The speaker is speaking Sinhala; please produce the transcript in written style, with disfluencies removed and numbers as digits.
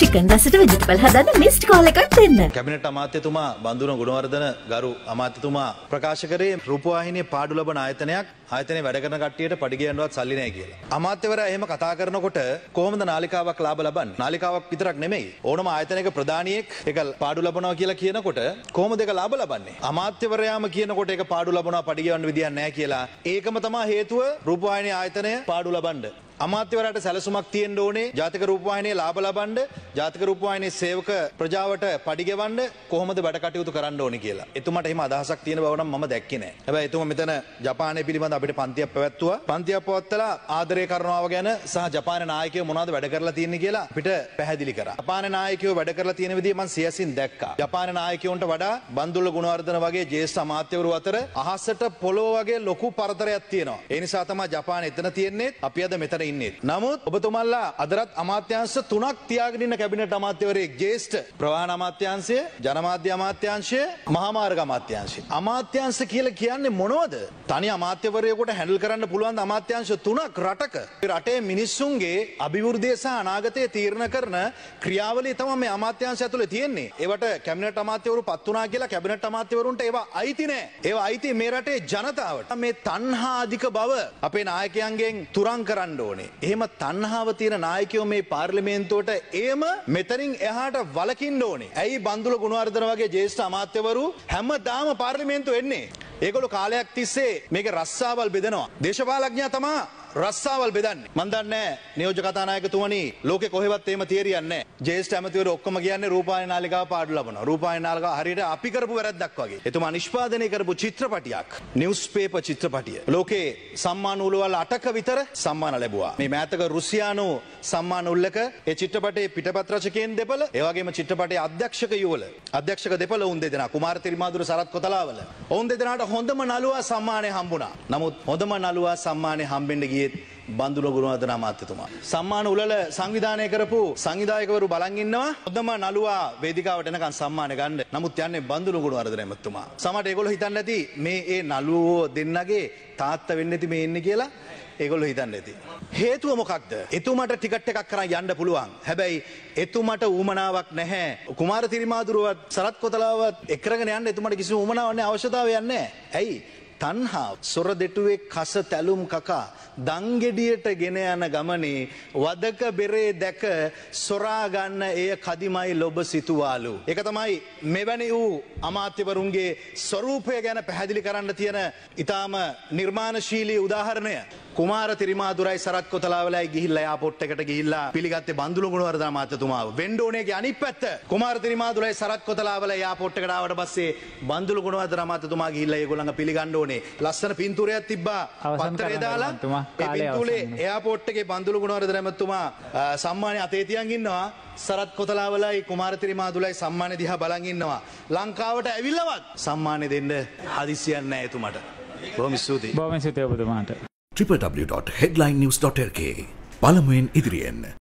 Chicken රසට vegetable හදන්න missed call එකක් දෙන්න. කැබිනට් අමාත්‍යතුමා බන්දුල ගුණවර්ධන ගරු අමාත්‍යතුමා ප්‍රකාශ කරේ රූපවාහිනියේ පාඩු ලබන ආයතනයක් ආයතනයේ වැඩ කරන කට්ටියට පඩිගියන්නවත් සල්ලි නැහැ කියලා. අමාත්‍යවරයා එහෙම කතා කරනකොට කොහොමද නාලිකාවක් ලාභ ලබන්නේ? නාලිකාවක් විතරක් නෙමෙයි. ඕනම ආයතනයක ප්‍රධානියෙක් ඒක පාඩු ලබනවා කියලා කියනකොට කොහොමද ඒක ලාභ ලබන්නේ? අමාත්‍යවරයාම කියනකොට ඒක පාඩු ලබනවා පඩිගියවන්න විදියක් නැහැ කියලා. ඒකම තමයි හේතුව රූපවාහිනියේ ආයතනය පාඩු ලබන්න. අමාත්‍යවරයාට සැලසුමක් තියෙන්න ඕනේ ජාතික රූපවාහිනියේ ලාභ ලබන්න ජාතික රූපවාහිනියේ සේවක ප්‍රජාවට පඩි ගෙවන්න කොහොමද වැඩ කටයුතු කරන්න ඕනේ කියලා. එතුමාට එහෙම අදහසක් තියෙන බව නම් මම දැක්කේ නැහැ. හැබැයි එතුමා මෙතන ජපානය පිළිබඳ අපිට පන්තියක් පැවැත්තුවා. පන්තියක් පවත්වලා ආදරය කරනවාව ගැන සහ ජපානයේ නායකයෝ මොනවද වැඩ කරලා තියෙන්නේ කියලා අපිට පැහැදිලි කරා. ජපානයේ නායකයෝ වැඩ කරලා තියෙන විදිය මම සියසින් දැක්කා. ජපානයේ නායකයන්ට වඩා බන්දුල ගුණවර්ධන වගේ ජේෂ්ඨ අමාත්‍යවරු අතර අහසට පොළොව වගේ ලොකු පරතරයක් තියෙනවා. ඒ නිසා තමයි ජපානයේ එතන තියෙන්නේ. අපි අද මෙතන නමුත් ඔබතුමල්ලා අදරත් අමාත්‍යංශ තුනක් තියාගෙන ඉන්න කැබිනට් අමාත්‍යවරයෙක් ජේෂ්ඨ ප්‍රවාහන අමාත්‍යංශය ජනමාධ්‍ය අමාත්‍යංශය මහා මාර්ග අමාත්‍යංශය අමාත්‍යංශ කියලා කියන්නේ මොනවද? තනි අමාත්‍යවරයෙකුට හැන්ඩල් කරන්න පුළුවන් අමාත්‍යංශ තුනක් රටක. රටේ මිනිස්සුන්ගේ අභිවෘද්ධිය සහ අනාගතය තීරණය කරන ක්‍රියාවලිය තමයි මේ අමාත්‍යංශ ඇතුලේ තියෙන්නේ. ඒවට කැබිනට් අමාත්‍යවරු පත් වුණා කියලා කැබිනට් අමාත්‍යවරුන්ට ඒවා අයිති නෑ. ඒවා අයිති මේ රටේ ජනතාවට. මේ තණ්හා අධික බව අපේ නායකයන්ගෙන් තුරන් කරන්න ඕනේ. එහෙම තණ්හාව තියෙන නායකයෝ මේ පාර්ලිමේන්තුවට එහෙම මෙතනින් එහාට වලකින්න ඕනේ. ඇයි බන්දුල ගුණවර්ධන වගේ ජේෂ්ඨ අමාත්‍යවරු හැමදාම පාර්ලිමේන්තුව එන්නේ? ඒගොල්ලෝ කාලයක් තිස්සේ මේක රස්සාවල් බෙදනවා. දේශපාලඥයා තමයි රස්සාවල් බෙදන්නේ. මන් දන්නේ නියෝජ්‍ය කතානායකතුමනි ලෝකේ කොහෙවත් එහෙම තියරියක් නැහැ. ජේෂ්ඨ අමාත්‍යවරු ඔක්කොම කියන්නේ රූපවාහිනී නාලිකාව පාඩු ලබනවා. රූපවාහිනී නාලිකාව හරියට අපි කරපු වැරද්දක් වගේ. එතුමා නිෂ්පාදනය කරපු චිත්‍රපටියක් නිවුස්පේපර් චිත්‍රපටිය. ලෝකේ සම්මාන උළෙල 8ක විතර සම්මාන ලැබුවා. මේ මෑතක රුසියානු සම්මාන උළෙලක ඒ චිත්‍රපටයේ පිටපත් රචකයන් දෙපළ, ඒ වගේම චිත්‍රපටයේ අධ්‍යක්ෂක යුවළ, අධ්‍යක්ෂක දෙපළ වුන් දෙදෙනා කුමාර තිරිමාදුර සරත් කොතලාවල. ඔවුන් දෙදෙනාට හොඳම නළුවා සම්මානය හම්බුණා. නමුත් හොඳම නළුවා සම්මානය හම්බෙන්න ගියේත් බන්දුල ගුණවර්ධන අමාත්‍යතුමා. සම්මාන උළෙල සංවිධානය කරපු සංවිධායකවරු බලන් ඉන්නවා. හොඳම නළුවා වේදිකාවට එනකන් සම්මාන ගන්න. නමුත් යන්නේ බන්දුල ගුණවර්ධන අමාත්‍යතුමා. සමහරට ඒගොල්ලෝ හිතන්නේ නැති මේ ඒ නළුවෝ දෙන්නගේ තාත්තා වෙන්නේ නැති මේ ඉන්නේ කියලා. ඒගොල්ලෝ හිතන්නේ නැති. හේතුව මොකක්ද? එතුමාට ටිකට් එකක් කරන් යන්න පුළුවන්. හැබැයි එතුමාට ඌමනාවක් නැහැ. කුමාර තිරිමාදුරවත් සරත් කොතලාවත් එක්කරගෙන යන්න එතුමාට කිසිම ඌමනාවක් නැහැ, අවශ්‍යතාවයක් නැහැ. ඇයි? තණ්හාව සොර දෙටුවේ කස තැලුම් කකා දංගෙඩියට ගෙන යන ගමනේ වදක බෙරේ දැක සොරා ගන්න එය කදිමයි ලොබ සිතුවාලු. ඒක තමයි මෙවැනි වූ අමාත්‍යවරුන්ගේ ස්වરૂපය ගැන පැහැදිලි කරන්න තියෙන ඊටාම නිර්මාණශීලී උදාහරණය. කුමාර තිරිමාදුරයි සරත් කොතලාවලයි ගිහිල්ලා එයාපෝට් එකට ගිහිල්ලා පිළිගත්තේ බන්දුල ගුණවර්ධන අමාත්‍යතුමාව. වෙන්ඩෝනේගේ අනිත් පැත්ත කුමාර තිරිමාදුරයි සරත් කොතලාවලයි එයාපෝට් එකට ආවට පස්සේ බන්දුල ගුණවර්ධන අමාත්‍යතුමා ගිහිල්ලා ඒගොල්ලන්ව පිළිගන්න ඕනේ. ලස්සන පින්තූරයක් තිබ්බා. පත්තරේ දාලා ඒ පින්තූරේ එයාපෝට් එකේ බන්දුල ගුණවර්ධන අමාත්‍යතුමා සම්මානය අතේ තියන් ඉන්නවා. සරත් කොතලාවලයි කුමාර තිරිමාදුලයි සම්මානය දිහා බලන් ඉන්නවා. ලංකාවට ඇවිල්ලවත් සම්මානය දෙන්න හදිසියක් නැහැ එතුමාට. බොහොම ස්තුතියි. බොහොම ස්තුතියි ඔබතුමාට. www.headlinenews.lk පළමුවෙන් ඉදිරියෙන්